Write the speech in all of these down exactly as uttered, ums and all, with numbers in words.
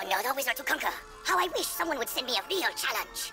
Another wizard to conquer. How I wish someone would send me a real challenge.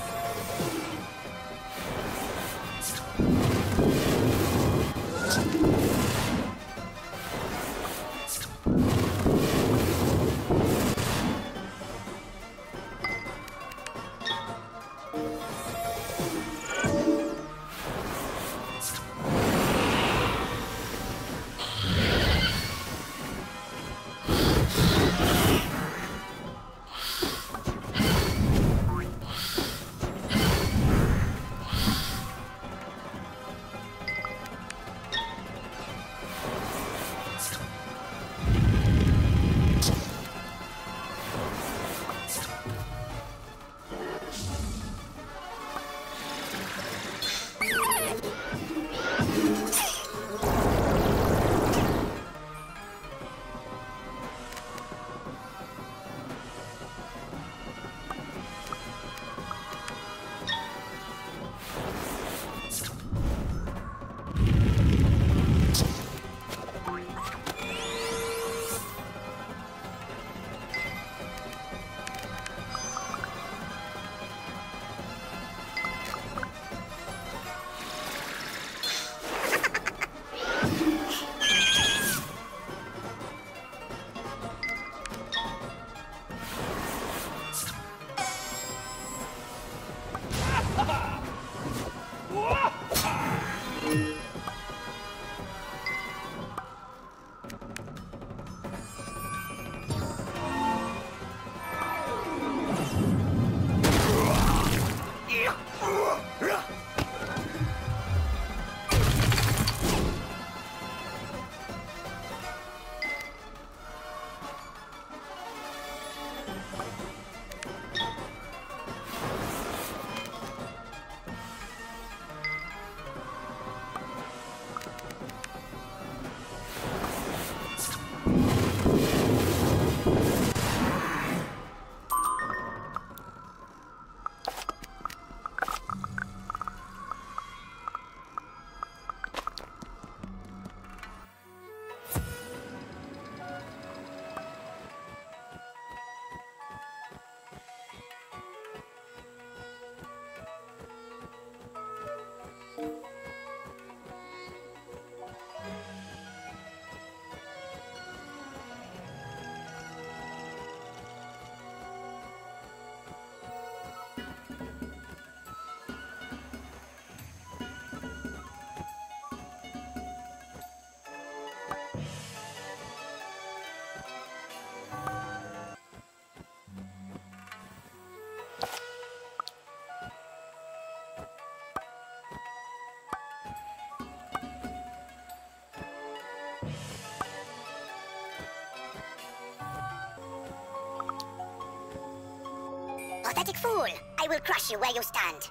pathetic fool! I will crush you where you stand!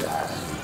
Yeah.